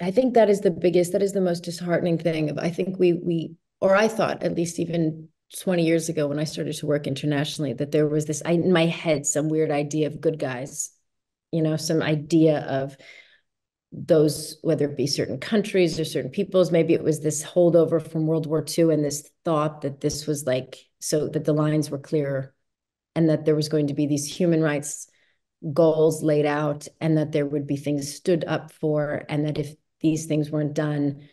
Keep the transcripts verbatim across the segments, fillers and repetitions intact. I think that is the biggest, that is the most disheartening thing. I think we, we, or I thought at least even twenty years ago when I started to work internationally, that there was this, I, in my head, some weird idea of good guys, you know, some idea of those, whether it be certain countries or certain peoples. Maybe it was this holdover from World War Two and this thought that this was like, so that the lines were clearer and that there was going to be these human rights goals laid out and that there would be things stood up for, and that if these things weren't done,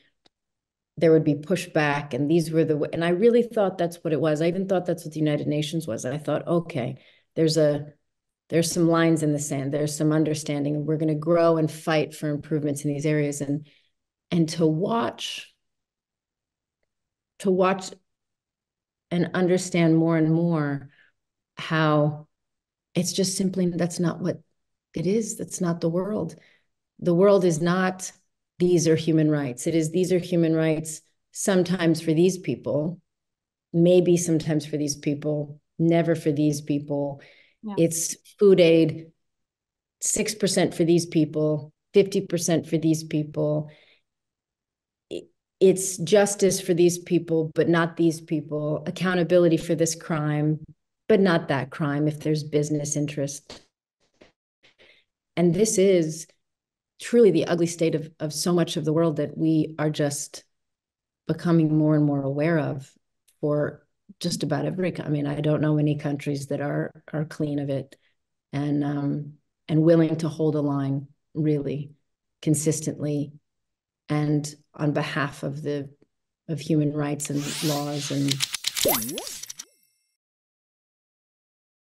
there would be pushback. And these were the, and I really thought that's what it was. I even thought that's what the United Nations was. And I thought, okay, there's a, there's some lines in the sand, there's some understanding, and we're going to grow and fight for improvements in these areas. And, and to watch, to watch and understand more and more how it's just simply, that's not what it is. That's not the world. The world is not, these are human rights. It is, these are human rights, sometimes for these people, maybe sometimes for these people, never for these people. Yeah. It's food aid, six percent for these people, fifty percent for these people. It's justice for these people, but not these people. Accountability for this crime, but not that crime if there's business interest. And this is truly the ugly state of, of so much of the world that we are just becoming more and more aware of for just about every, I mean, I don't know many countries that are, are clean of it and, um, and willing to hold a line really consistently and on behalf of the, of human rights and laws and